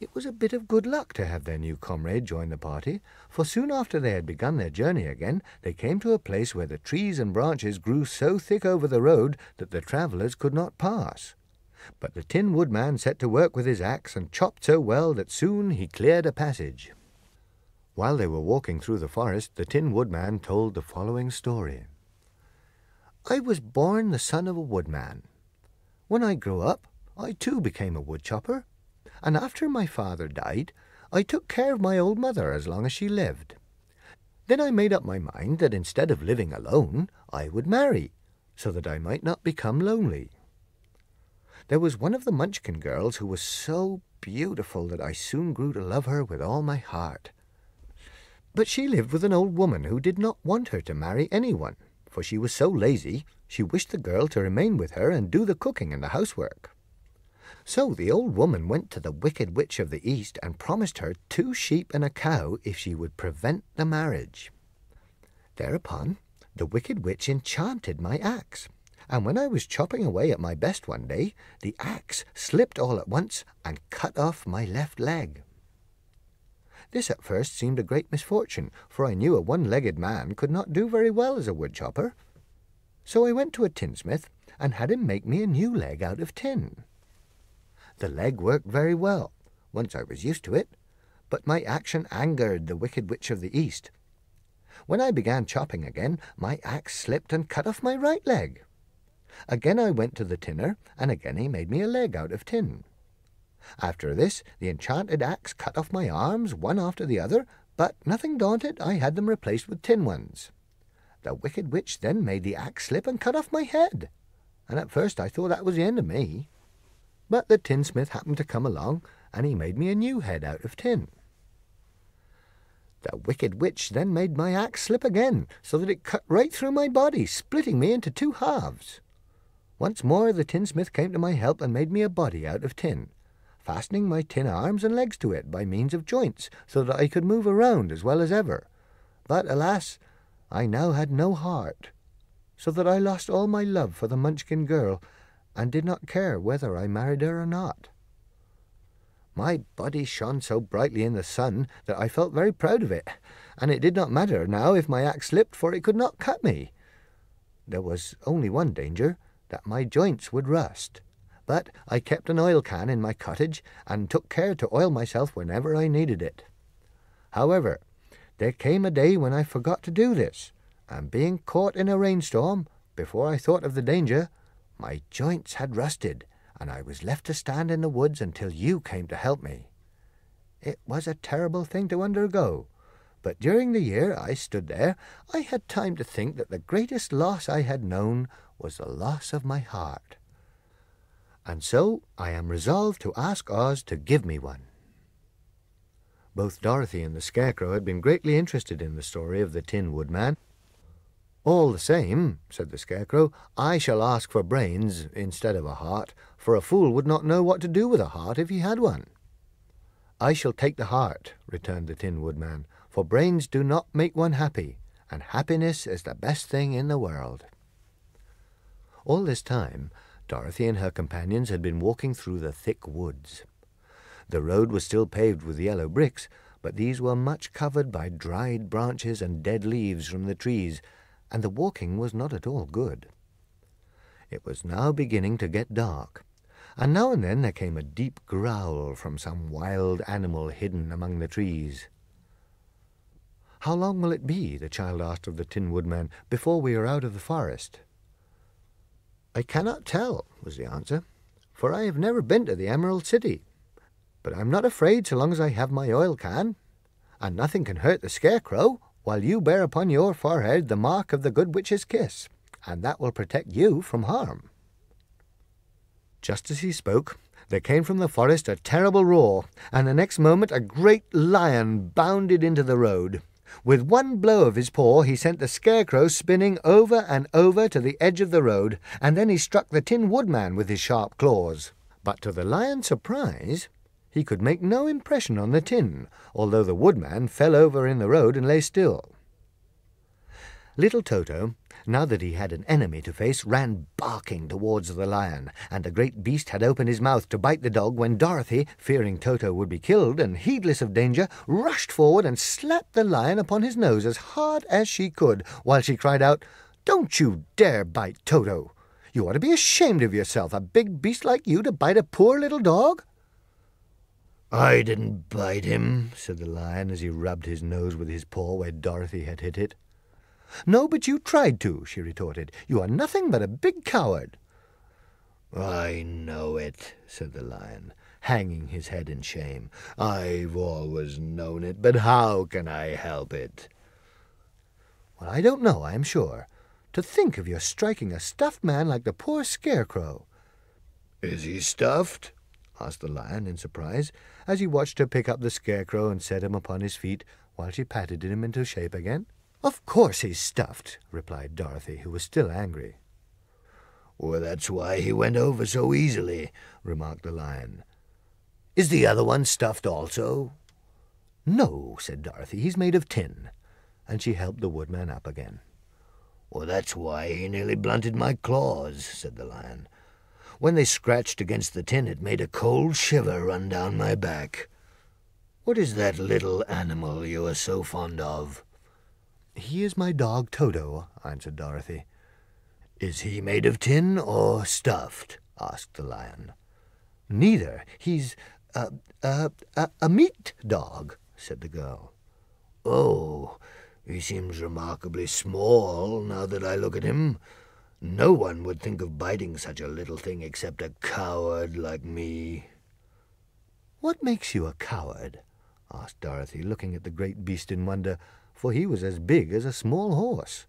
It was a bit of good luck to have their new comrade join the party, for soon after they had begun their journey again, they came to a place where the trees and branches grew so thick over the road that the travellers could not pass. But the Tin Woodman set to work with his axe and chopped so well that soon he cleared a passage. While they were walking through the forest, the Tin Woodman told the following story. I was born the son of a woodman. When I grew up, I too became a woodchopper. And after my father died, I took care of my old mother as long as she lived. Then I made up my mind that instead of living alone, I would marry, so that I might not become lonely. There was one of the Munchkin girls who was so beautiful that I soon grew to love her with all my heart. But she lived with an old woman who did not want her to marry anyone, for she was so lazy, she wished the girl to remain with her and do the cooking and the housework. So the old woman went to the Wicked Witch of the East and promised her 2 sheep and a cow if she would prevent the marriage. Thereupon, the Wicked Witch enchanted my axe, and when I was chopping away at my best one day, the axe slipped all at once and cut off my left leg. This at first seemed a great misfortune, for I knew a one-legged man could not do very well as a woodchopper. So I went to a tinsmith and had him make me a new leg out of tin. The leg worked very well, once I was used to it, but my action angered the Wicked Witch of the East. When I began chopping again, my axe slipped and cut off my right leg. Again I went to the tinner, and again he made me a leg out of tin. After this, the enchanted axe cut off my arms one after the other, but nothing daunted, I had them replaced with tin ones. The Wicked Witch then made the axe slip and cut off my head, and at first I thought that was the end of me. But the tinsmith happened to come along, and he made me a new head out of tin. The Wicked Witch then made my axe slip again, so that it cut right through my body, splitting me into 2 halves. Once more the tinsmith came to my help and made me a body out of tin, fastening my tin arms and legs to it by means of joints, so that I could move around as well as ever. But, alas, I now had no heart, so that I lost all my love for the Munchkin girl, and did not care whether I married her or not. My body shone so brightly in the sun that I felt very proud of it, and it did not matter now if my axe slipped, for it could not cut me. There was only one danger, that my joints would rust, but I kept an oil can in my cottage and took care to oil myself whenever I needed it. However, there came a day when I forgot to do this, and being caught in a rainstorm, before I thought of the danger, my joints had rusted, and I was left to stand in the woods until you came to help me. It was a terrible thing to undergo, but during the year I stood there, I had time to think that the greatest loss I had known was the loss of my heart. And so I am resolved to ask Oz to give me one. Both Dorothy and the Scarecrow had been greatly interested in the story of the Tin Woodman. All the same, said the Scarecrow, I shall ask for brains instead of a heart, for a fool would not know what to do with a heart if he had one. I shall take the heart, returned the Tin Woodman, for brains do not make one happy, and happiness is the best thing in the world. All this time, Dorothy and her companions had been walking through the thick woods. The road was still paved with yellow bricks, but these were much covered by dried branches and dead leaves from the trees, and the walking was not at all good. It was now beginning to get dark, and now and then there came a deep growl from some wild animal hidden among the trees. "How long will it be," the child asked of the Tin Woodman, "before we are out of the forest?" "I cannot tell," was the answer, "for I have never been to the Emerald City. But I'm not afraid so long as I have my oil can, and nothing can hurt the Scarecrow, while you bear upon your forehead the mark of the Good Witch's kiss, and that will protect you from harm." Just as he spoke, there came from the forest a terrible roar, and the next moment a great lion bounded into the road. With one blow of his paw he sent the Scarecrow spinning over and over to the edge of the road, and then he struck the Tin Woodman with his sharp claws. But to the lion's surprise, he could make no impression on the tin, although the Woodman fell over in the road and lay still. Little Toto, now that he had an enemy to face, ran barking towards the lion, and the great beast had opened his mouth to bite the dog when Dorothy, fearing Toto would be killed and heedless of danger, rushed forward and slapped the lion upon his nose as hard as she could, while she cried out, "Don't you dare bite Toto! You ought to be ashamed of yourself, a big beast like you to bite a poor little dog!" "I didn't bite him," said the lion as he rubbed his nose with his paw where Dorothy had hit it. "No, but you tried to," she retorted. "You are nothing but a big coward." "I know it," said the lion, hanging his head in shame. "I've always known it, but how can I help it?" "Well, I don't know, I'm sure. To think of your striking a stuffed man like the poor Scarecrow." "Is he stuffed?" asked the lion in surprise, as he watched her pick up the Scarecrow and set him upon his feet, while she patted him into shape again. "Of course he's stuffed," replied Dorothy, who was still angry. "Well, that's why he went over so easily," remarked the lion. "Is the other one stuffed also?" "No," said Dorothy, "he's made of tin." And she helped the Woodman up again. "Well, that's why he nearly blunted my claws," said the lion. "When they scratched against the tin, it made a cold shiver run down my back. What is that little animal you are so fond of?" "He is my dog, Toto," answered Dorothy. "Is he made of tin or stuffed?" asked the lion. "Neither. He's a meat dog," said the girl. "Oh, he seems remarkably small, now that I look at him. No one would think of biting such a little thing except a coward like me." "What makes you a coward?" asked Dorothy, looking at the great beast in wonder, for he was as big as a small horse.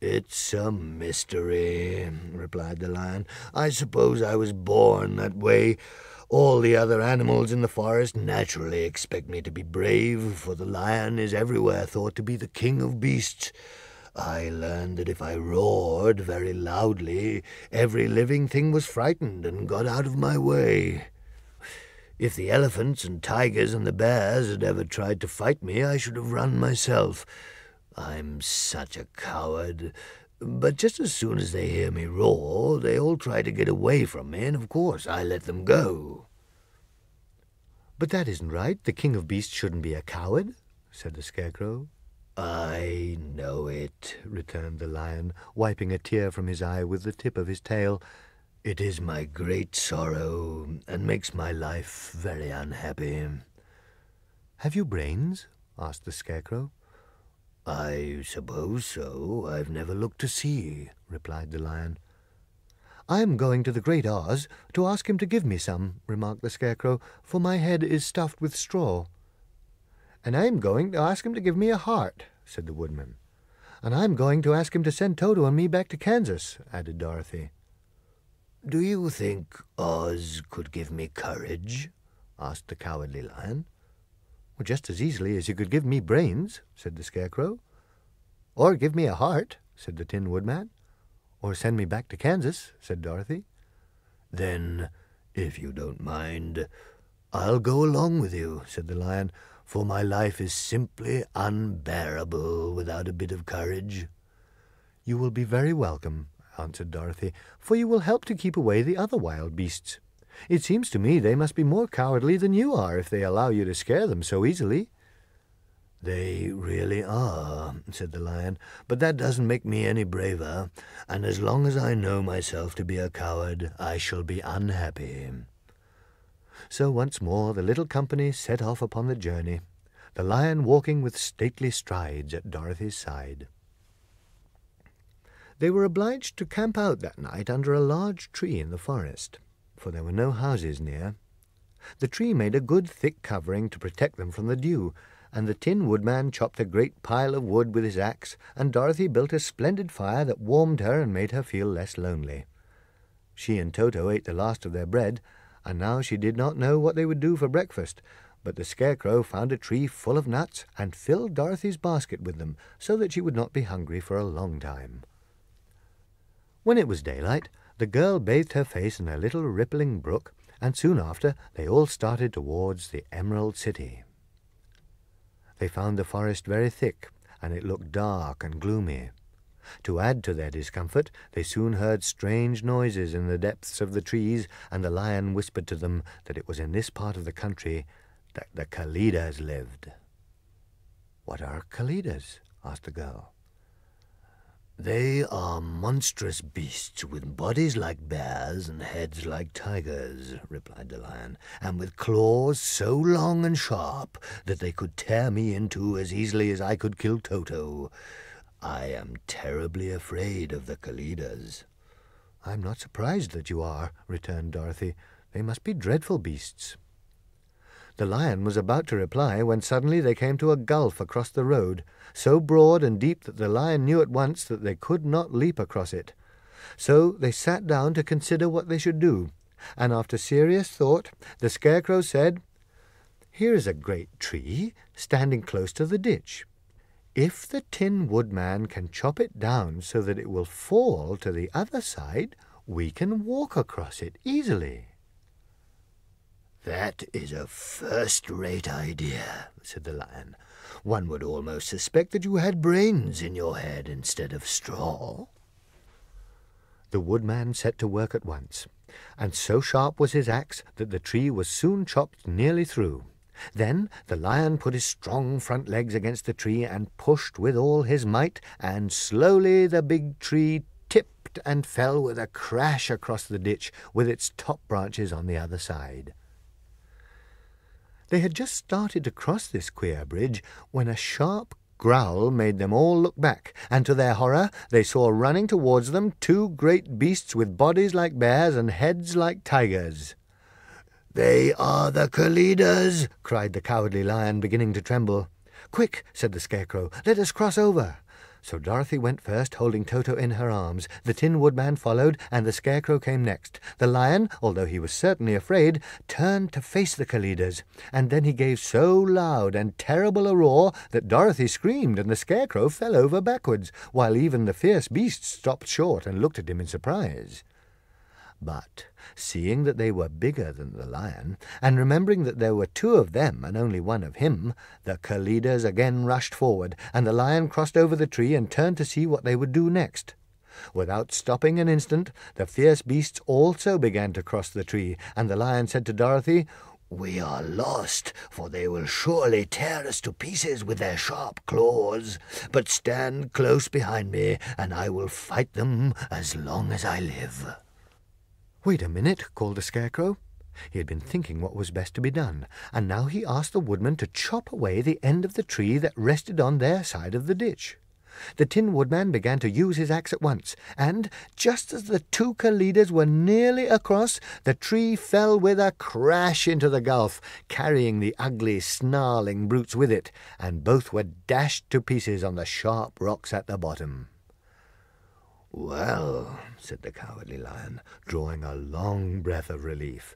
"It's a mystery," replied the lion. "I suppose I was born that way. All the other animals in the forest naturally expect me to be brave, for the lion is everywhere thought to be the king of beasts. I learned that if I roared very loudly, every living thing was frightened and got out of my way. If the elephants and tigers and the bears had ever tried to fight me, I should have run myself. I'm such a coward. But just as soon as they hear me roar, they all try to get away from me, and of course I let them go." "But that isn't right. The king of beasts shouldn't be a coward," said the Scarecrow. "I know it," returned the lion, wiping a tear from his eye with the tip of his tail. "It is my great sorrow, and makes my life very unhappy." "Have you brains?" asked the Scarecrow. "I suppose so. I've never looked to see," replied the lion. "I'm going to the Great Oz to ask him to give me some," remarked the Scarecrow, "for my head is stuffed with straw." "And I'm going to ask him to give me a heart," said the Woodman. "And I'm going to ask him to send Toto and me back to Kansas," added Dorothy. "Do you think Oz could give me courage?" asked the Cowardly Lion. "Well, just as easily as you could give me brains," said the Scarecrow. "Or give me a heart," said the Tin Woodman. "Or send me back to Kansas," said Dorothy. "Then, if you don't mind, I'll go along with you," said the Lion, "for my life is simply unbearable without a bit of courage." "You will be very welcome," answered Dorothy, "for you will help to keep away the other wild beasts. It seems to me they must be more cowardly than you are if they allow you to scare them so easily." "They really are," said the lion, "but that doesn't make me any braver, and as long as I know myself to be a coward, I shall be unhappy." So once more the little company set off upon the journey, the lion walking with stately strides at Dorothy's side. They were obliged to camp out that night under a large tree in the forest, for there were no houses near. The tree made a good thick covering to protect them from the dew, and the Tin Woodman chopped a great pile of wood with his axe, and Dorothy built a splendid fire that warmed her and made her feel less lonely. She and Toto ate the last of their bread, and now she did not know what they would do for breakfast, but the Scarecrow found a tree full of nuts and filled Dorothy's basket with them so that she would not be hungry for a long time. When it was daylight, the girl bathed her face in a little rippling brook, and soon after they all started towards the Emerald City. They found the forest very thick, and it looked dark and gloomy. To add to their discomfort, they soon heard strange noises in the depths of the trees, and the Lion whispered to them that it was in this part of the country that the Kalidas lived. "What are Kalidas?" asked the girl. "They are monstrous beasts with bodies like bears and heads like tigers," replied the Lion, "and with claws so long and sharp that they could tear me in two as easily as I could kill Toto. I am terribly afraid of the Kalidas." "I'm not surprised that you are," returned Dorothy. "They must be dreadful beasts." The Lion was about to reply when suddenly they came to a gulf across the road, so broad and deep that the Lion knew at once that they could not leap across it. So they sat down to consider what they should do, and after serious thought the Scarecrow said, "Here is a great tree standing close to the ditch. If the Tin Woodman can chop it down so that it will fall to the other side, we can walk across it easily." "That is a first-rate idea," said the Lion. "One would almost suspect that you had brains in your head instead of straw." The Woodman set to work at once, and so sharp was his axe that the tree was soon chopped nearly through. Then the Lion put his strong front legs against the tree and pushed with all his might, and slowly the big tree tipped and fell with a crash across the ditch, with its top branches on the other side. They had just started to cross this queer bridge when a sharp growl made them all look back, and to their horror they saw running towards them two great beasts with bodies like bears and heads like tigers. "They are the Kalidas!" cried the Cowardly Lion, beginning to tremble. "Quick!" said the Scarecrow. "Let us cross over!" So Dorothy went first, holding Toto in her arms. The Tin Woodman followed, and the Scarecrow came next. The Lion, although he was certainly afraid, turned to face the Kalidas, and then he gave so loud and terrible a roar that Dorothy screamed and the Scarecrow fell over backwards, while even the fierce beast stopped short and looked at him in surprise. But, seeing that they were bigger than the Lion, and remembering that there were two of them and only one of him, the Kalidas again rushed forward, and the Lion crossed over the tree and turned to see what they would do next. Without stopping an instant, the fierce beasts also began to cross the tree, and the Lion said to Dorothy, "We are lost, for they will surely tear us to pieces with their sharp claws. But stand close behind me, and I will fight them as long as I live." "Wait a minute," called the Scarecrow. He had been thinking what was best to be done, and now he asked the Woodman to chop away the end of the tree that rested on their side of the ditch. The Tin Woodman began to use his axe at once, and, just as the two Kalidas were nearly across, the tree fell with a crash into the gulf, carrying the ugly, snarling brutes with it, and both were dashed to pieces on the sharp rocks at the bottom. "Well," said the Cowardly Lion, drawing a long breath of relief,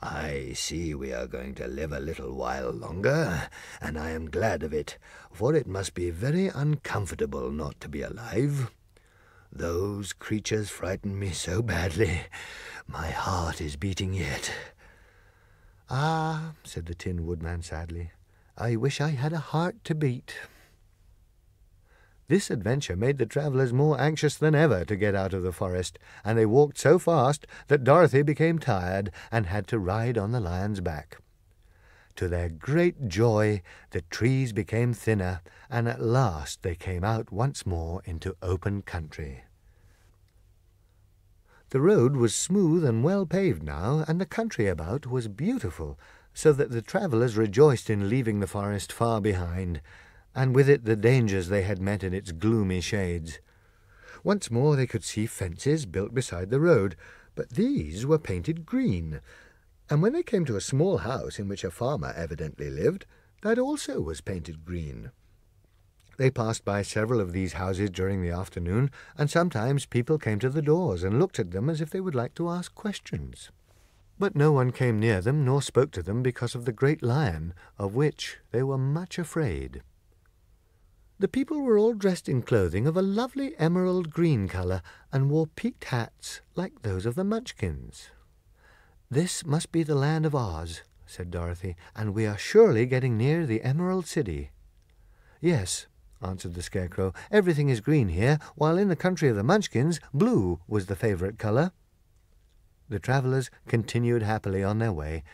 "I see we are going to live a little while longer, and I am glad of it, for it must be very uncomfortable not to be alive. Those creatures frightened me so badly. My heart is beating yet." "Ah," said the Tin Woodman sadly, "I wish I had a heart to beat." This adventure made the travellers more anxious than ever to get out of the forest, and they walked so fast that Dorothy became tired and had to ride on the Lion's back. To their great joy, the trees became thinner, and at last they came out once more into open country. The road was smooth and well paved now, and the country about was beautiful, so that the travellers rejoiced in leaving the forest far behind, and with it the dangers they had met in its gloomy shades. Once more they could see fences built beside the road, but these were painted green, and when they came to a small house in which a farmer evidently lived, that also was painted green. They passed by several of these houses during the afternoon, and sometimes people came to the doors and looked at them as if they would like to ask questions. But no one came near them nor spoke to them because of the great lion, of which they were much afraid. The people were all dressed in clothing of a lovely emerald green colour and wore peaked hats like those of the Munchkins. "This must be the land of Oz," said Dorothy, "and we are surely getting near the Emerald City." "Yes," answered the Scarecrow, "everything is green here, while in the country of the Munchkins, blue was the favourite colour." The travellers continued happily on their way,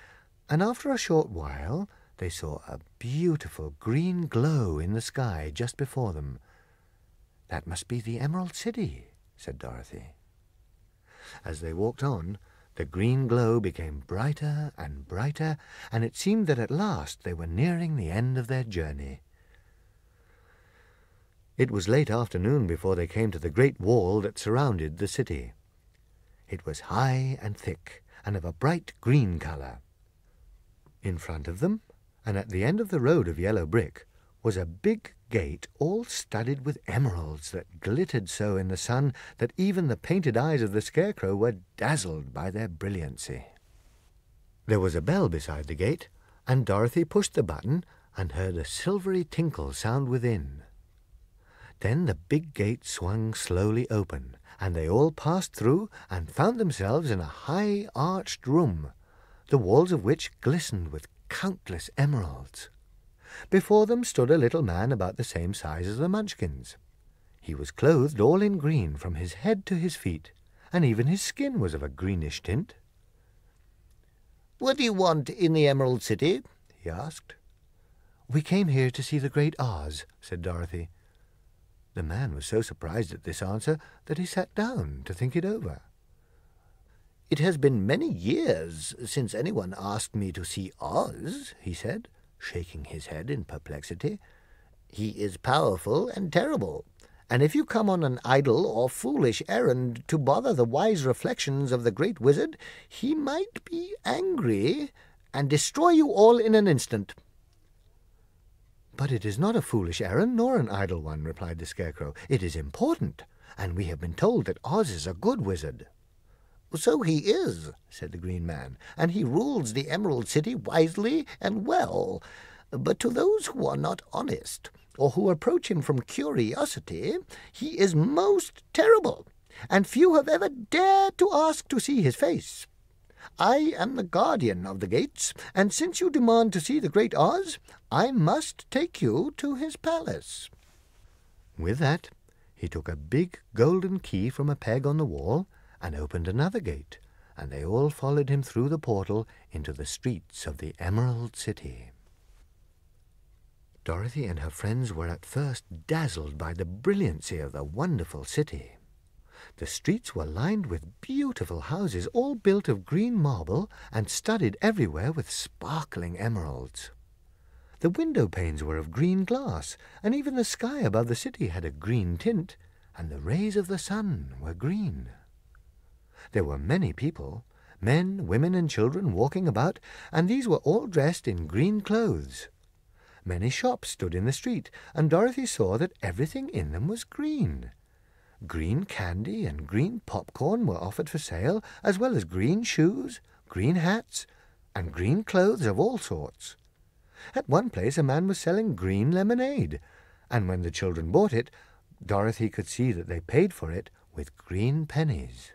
and after a short while they saw a beautiful green glow in the sky just before them. "That must be the Emerald City," said Dorothy. As they walked on, the green glow became brighter and brighter, and it seemed that at last they were nearing the end of their journey. It was late afternoon before they came to the great wall that surrounded the city. It was high and thick, and of a bright green colour. In front of them, and at the end of the road of yellow brick, was a big gate all studded with emeralds that glittered so in the sun that even the painted eyes of the Scarecrow were dazzled by their brilliancy. There was a bell beside the gate, and Dorothy pushed the button and heard a silvery tinkle sound within. Then the big gate swung slowly open, and they all passed through and found themselves in a high arched room, the walls of which glistened with countless emeralds. Before them stood a little man about the same size as the Munchkins. He was clothed all in green from his head to his feet, and even his skin was of a greenish tint. "What do you want in the Emerald City?" he asked. "We came here to see the great Oz," said Dorothy. The man was so surprised at this answer that he sat down to think it over. "It has been many years since anyone asked me to see Oz," he said, shaking his head in perplexity. "He is powerful and terrible, and if you come on an idle or foolish errand to bother the wise reflections of the great wizard, he might be angry and destroy you all in an instant." "But it is not a foolish errand nor an idle one," replied the Scarecrow. "It is important, and we have been told that Oz is a good wizard." "So he is," said the Green Man, "and he rules the Emerald City wisely and well. But to those who are not honest, or who approach him from curiosity, he is most terrible, and few have ever dared to ask to see his face. I am the guardian of the gates, and since you demand to see the great Oz, I must take you to his palace." With that, he took a big golden key from a peg on the wall, and opened another gate, and they all followed him through the portal into the streets of the Emerald City. Dorothy and her friends were at first dazzled by the brilliancy of the wonderful city. The streets were lined with beautiful houses, all built of green marble and studded everywhere with sparkling emeralds. The window panes were of green glass, and even the sky above the city had a green tint, and the rays of the sun were green. There were many people, men, women and children walking about, and these were all dressed in green clothes. Many shops stood in the street, and Dorothy saw that everything in them was green. Green candy and green popcorn were offered for sale, as well as green shoes, green hats, and green clothes of all sorts. At one place a man was selling green lemonade, and when the children bought it, Dorothy could see that they paid for it with green pennies.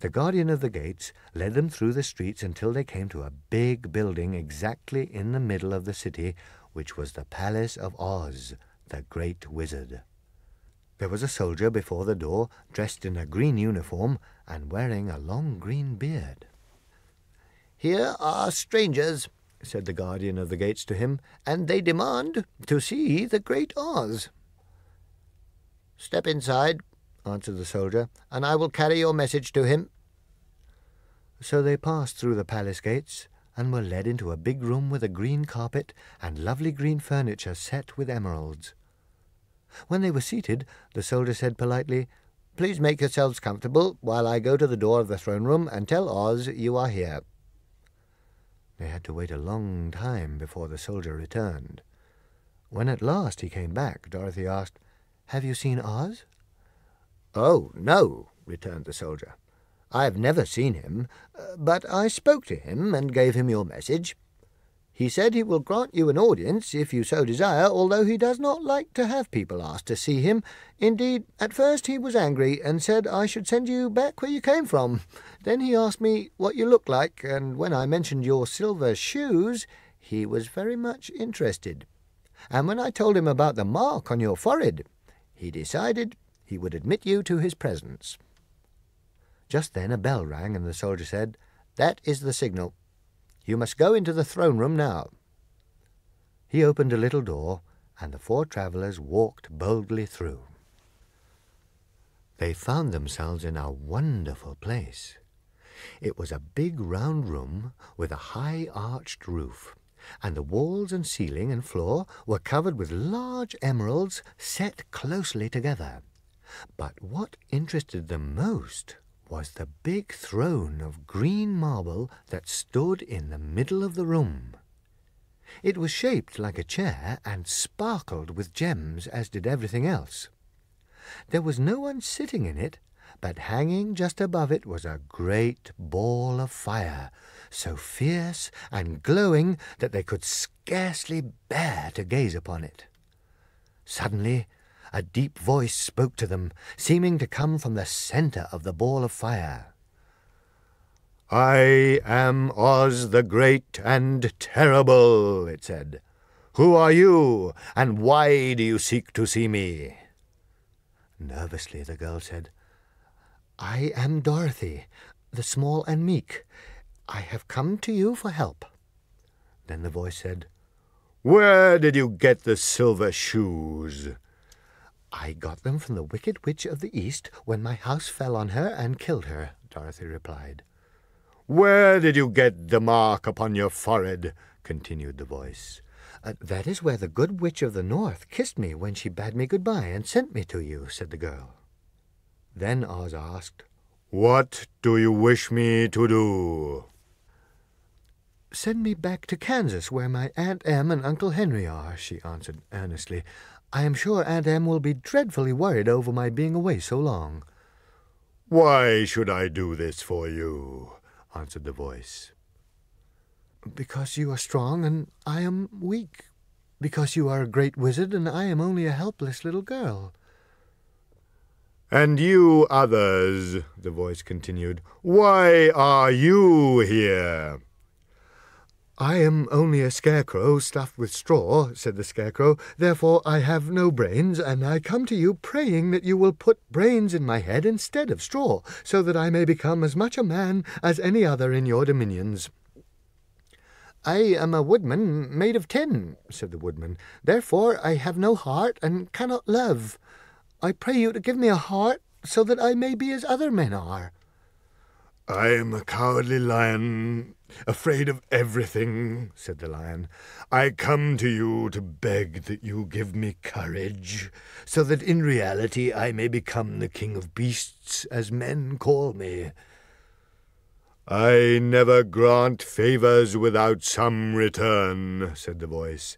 The guardian of the gates led them through the streets until they came to a big building exactly in the middle of the city, which was the palace of Oz, the great wizard. There was a soldier before the door, dressed in a green uniform and wearing a long green beard. "Here are strangers," said the guardian of the gates to him, "and they demand to see the great Oz." "Step inside," answered the soldier, "and I will carry your message to him." So they passed through the palace gates and were led into a big room with a green carpet and lovely green furniture set with emeralds. When they were seated, the soldier said politely, "Please make yourselves comfortable while I go to the door of the throne room and tell Oz you are here." They had to wait a long time before the soldier returned. When at last he came back, Dorothy asked, "Have you seen Oz?" "Oh, no," returned the soldier. "I have never seen him, but I spoke to him and gave him your message. He said he will grant you an audience if you so desire, although he does not like to have people asked to see him. Indeed, at first he was angry and said I should send you back where you came from. Then he asked me what you looked like, and when I mentioned your silver shoes, he was very much interested. And when I told him about the mark on your forehead, he decided he would admit you to his presence." Just then a bell rang, and the soldier said, "That is the signal. You must go into the throne room now." He opened a little door, and the four travellers walked boldly through. They found themselves in a wonderful place. It was a big round room with a high arched roof, and the walls and ceiling and floor were covered with large emeralds set closely together. But what interested them most was the big throne of green marble that stood in the middle of the room. It was shaped like a chair and sparkled with gems, as did everything else. There was no one sitting in it, but hanging just above it was a great ball of fire, so fierce and glowing that they could scarcely bear to gaze upon it. Suddenly, a deep voice spoke to them, seeming to come from the centre of the ball of fire. "I am Oz the Great and Terrible," it said. "Who are you, and why do you seek to see me?" Nervously the girl said, "I am Dorothy, the small and meek. I have come to you for help." Then the voice said, "Where did you get the silver shoes?" "I got them from the Wicked Witch of the East when my house fell on her and killed her," Dorothy replied. "Where did you get the mark upon your forehead?" continued the voice. "That is where the Good Witch of the North kissed me when she bade me goodbye and sent me to you," said the girl. Then Oz asked, "What do you wish me to do?" "Send me back to Kansas, where my Aunt Em and Uncle Henry are," she answered earnestly. "I am sure Aunt Em will be dreadfully worried over my being away so long." "Why should I do this for you?" answered the voice. "Because you are strong and I am weak. Because you are a great wizard and I am only a helpless little girl." "And you others," the voice continued, "why are you here?" "I am only a scarecrow stuffed with straw," said the scarecrow. "Therefore I have no brains, and I come to you praying that you will put brains in my head instead of straw, so that I may become as much a man as any other in your dominions." "I am a woodman made of tin," said the woodman. "Therefore I have no heart and cannot love. I pray you to give me a heart so that I may be as other men are." "I am a cowardly lion, afraid of everything," said the lion. "I come to you to beg that you give me courage, so that in reality I may become the king of beasts, as men call me." "I never grant favours without some return," said the voice,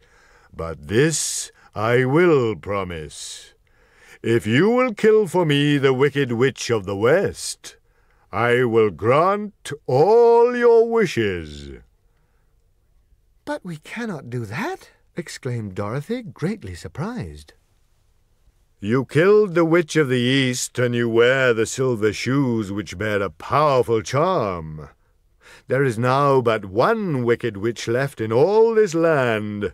"but this I will promise. If you will kill for me the Wicked Witch of the West, I will grant all your wishes." "But we cannot do that," exclaimed Dorothy, greatly surprised. "You killed the Witch of the East, and you wear the silver shoes which bear a powerful charm. There is now but one wicked witch left in all this land,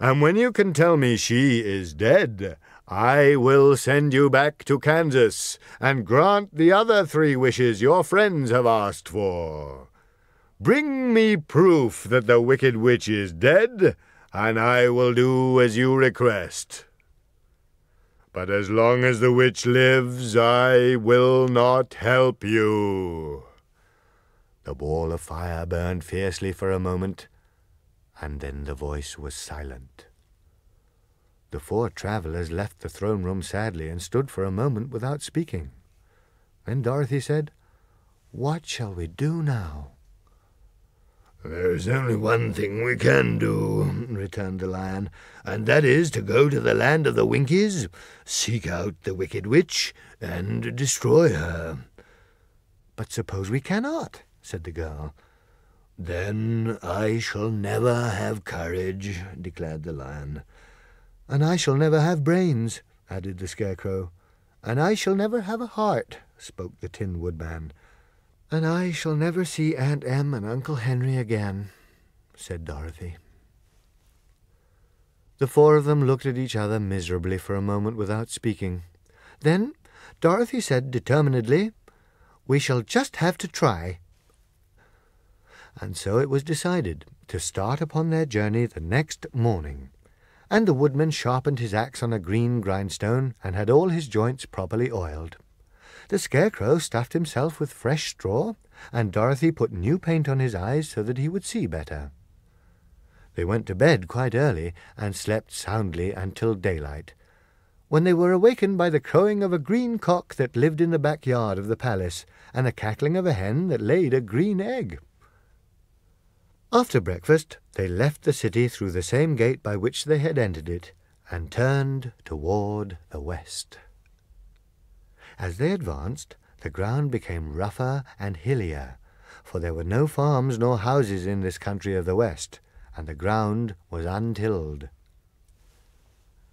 and when you can tell me she is dead, I will send you back to Kansas and grant the other three wishes your friends have asked for. Bring me proof that the Wicked Witch is dead, and I will do as you request. But as long as the witch lives, I will not help you." The ball of fire burned fiercely for a moment, and then the voice was silent. The four travellers left the throne room sadly and stood for a moment without speaking. Then Dorothy said, "What shall we do now?" "There's only one thing we can do," returned the lion, "and that is to go to the land of the Winkies, seek out the wicked witch, and destroy her." "But suppose we cannot," said the girl. "Then I shall never have courage," declared the lion. "And I shall never have brains," added the Scarecrow. "And I shall never have a heart," spoke the Tin Woodman. "And I shall never see Aunt Em and Uncle Henry again," said Dorothy. The four of them looked at each other miserably for a moment without speaking. Then Dorothy said determinedly, "We shall just have to try." And so it was decided to start upon their journey the next morning. And the woodman sharpened his axe on a green grindstone and had all his joints properly oiled. The Scarecrow stuffed himself with fresh straw, and Dorothy put new paint on his eyes so that he would see better. They went to bed quite early and slept soundly until daylight, when they were awakened by the crowing of a green cock that lived in the backyard of the palace, and the cackling of a hen that laid a green egg. After breakfast, they left the city through the same gate by which they had entered it, and turned toward the west. As they advanced, the ground became rougher and hillier, for there were no farms nor houses in this country of the west, and the ground was untilled.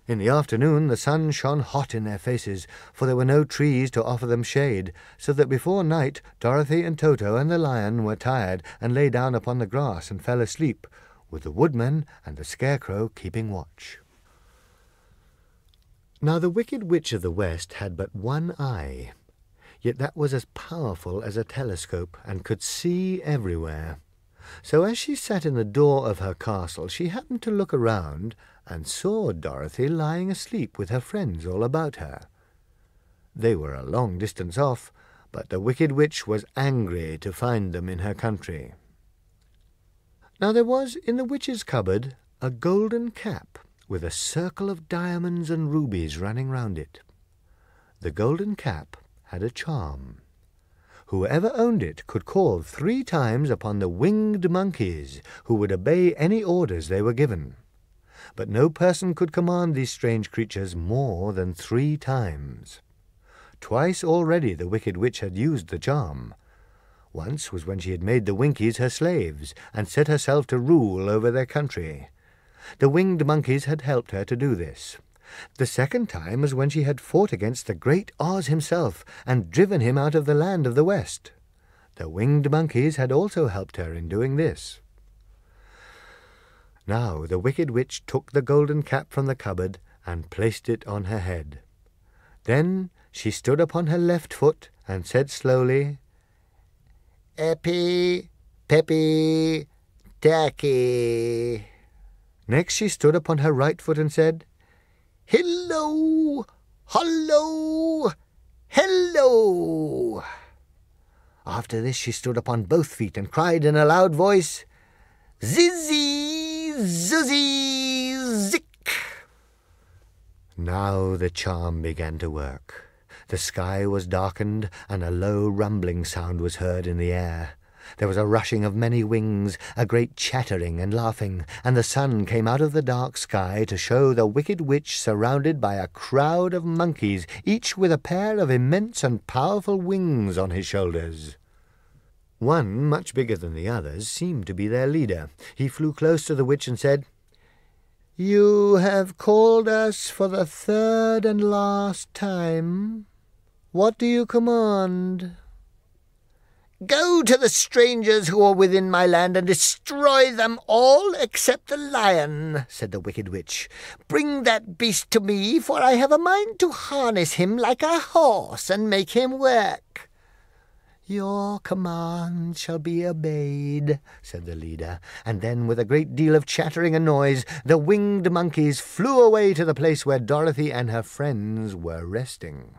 In the afternoon the sun shone hot in their faces, for there were no trees to offer them shade, so that before night Dorothy and Toto and the lion were tired and lay down upon the grass and fell asleep, with the woodman and the Scarecrow keeping watch. Now the Wicked Witch of the West had but one eye, yet that was as powerful as a telescope and could see everywhere. So as she sat in the door of her castle, she happened to look around and saw Dorothy lying asleep with her friends all about her. They were a long distance off, but the Wicked Witch was angry to find them in her country. Now there was in the witch's cupboard a golden cap with a circle of diamonds and rubies running round it. The golden cap had a charm. Whoever owned it could call 3 times upon the winged monkeys, who would obey any orders they were given. But no person could command these strange creatures more than 3 times. Twice already the Wicked Witch had used the charm. Once was when she had made the Winkies her slaves, and set herself to rule over their country. The winged monkeys had helped her to do this. The second time was when she had fought against the great Oz himself and driven him out of the land of the West. The winged monkeys had also helped her in doing this. Now the Wicked Witch took the golden cap from the cupboard and placed it on her head. Then she stood upon her left foot and said slowly, "Eppy, Peppy, Tacky." Next she stood upon her right foot and said, "Hello, hollo, hello." After this she stood upon both feet and cried in a loud voice, "Zizzy, zuzzy, zick." Now the charm began to work. The sky was darkened and a low rumbling sound was heard in the air. There was a rushing of many wings, a great chattering and laughing, and the sun came out of the dark sky to show the Wicked Witch surrounded by a crowd of monkeys, each with a pair of immense and powerful wings on his shoulders. One, much bigger than the others, seemed to be their leader. He flew close to the witch and said, "You have called us for the 3rd and last time. What do you command?" "Go to the strangers who are within my land and destroy them all except the lion," said the Wicked Witch. "Bring that beast to me, for I have a mind to harness him like a horse and make him work." "Your command shall be obeyed," said the leader, and then with a great deal of chattering and noise the winged monkeys flew away to the place where Dorothy and her friends were resting.